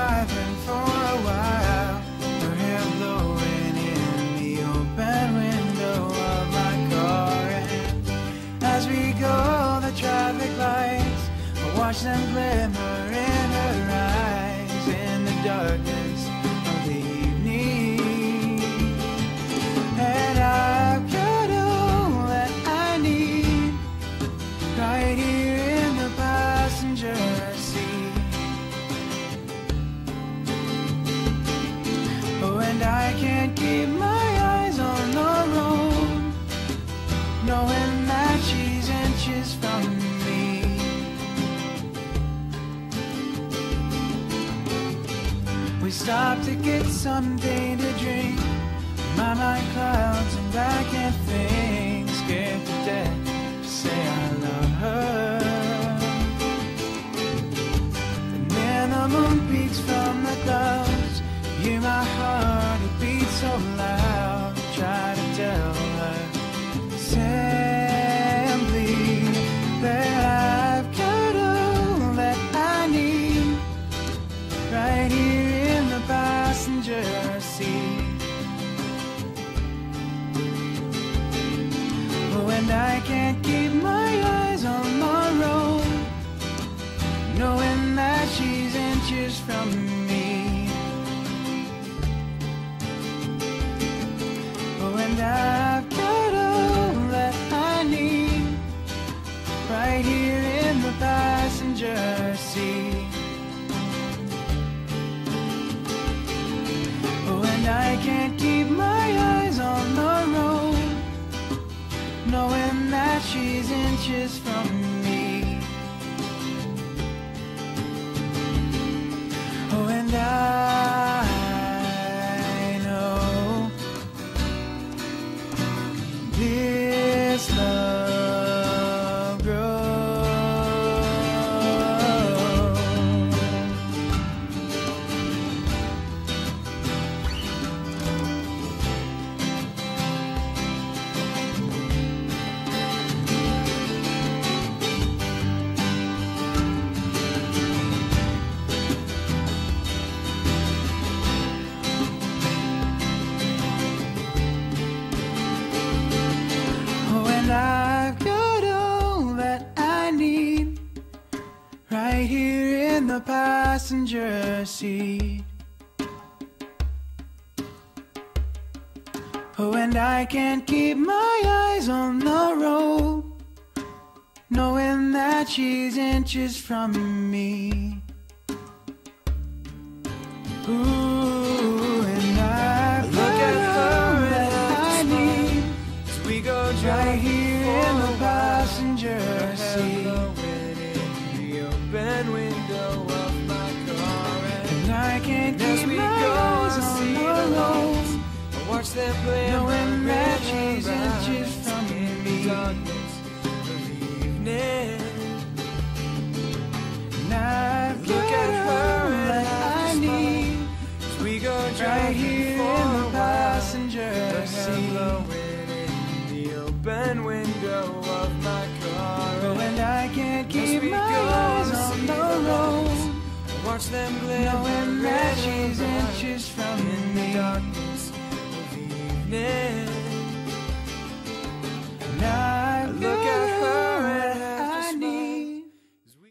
driving for a while, her hair blowing in the open window of my car. And as we go, the traffic lights, I watch them glimmer in her eyes in the darkness of the evening. And I've got all that I need right here in the passenger seat. And I can't keep my eyes on the road, knowing that she's inches from me. We stopped to get something to drink. My mind clouds and I can't think. Scared to death to say I love her. And then the moon peeks from the clouds. Hear my heart, it beats so loud. Try to tell her simply that I've got all that I need right here in the passenger seat. Oh, and I can't keep my eyes on the road, knowing that she's inches from me. And I've got all that I need right here in the passenger seat. Oh, and I can't keep my eyes on the road, knowing that she's inches from me. Oh, and I know this love grows. I've got all that I need right here in the passenger seat. Oh, and I can't keep my eyes on the road, knowing that she's inches from me. Ooh, and I've got all that I need right here in the passenger seat. In the open window of my car. And I can't keep my eyes on the road, I watch them play, knowing that she's inches from me. Darkness of the evening. And I've got all that I need right here in the passenger seat. Open window of my car. Oh, and I can't keep my eyes on the road, I watch them glimmer, knowing that she's inches from me. In the darkness of the evening.